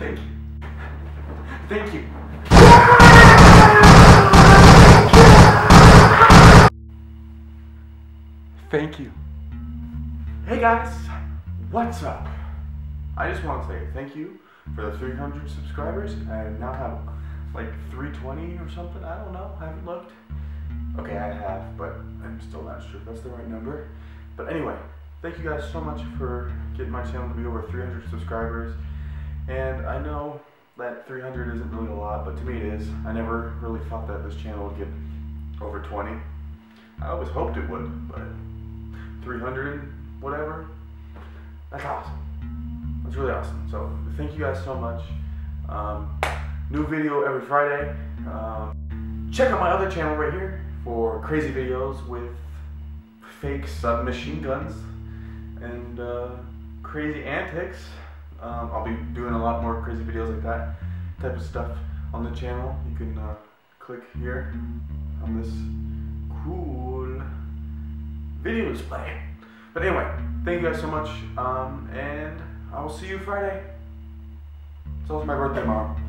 Thank you. Thank you. Thank you. Hey guys, what's up? I just want to say thank you for the 300 subscribers. I now have like 320 or something. I don't know. I haven't looked. Okay, I have, but I'm still not sure if that's the right number. But anyway, thank you guys so much for getting my channel to be over 300 subscribers. And I know that 300 isn't really a lot, but to me it is. I never really thought that this channel would get over 20. I always hoped it would, but 300 whatever, that's awesome. That's really awesome. So thank you guys so much. New video every Friday. Check out my other channel right here for crazy videos with fake submachine guns and crazy antics. I'll be doing a lot more crazy videos like that type of stuff on the channel. You can click here on this cool video display. But anyway, thank you guys so much, and I will see you Friday. It's also my birthday tomorrow.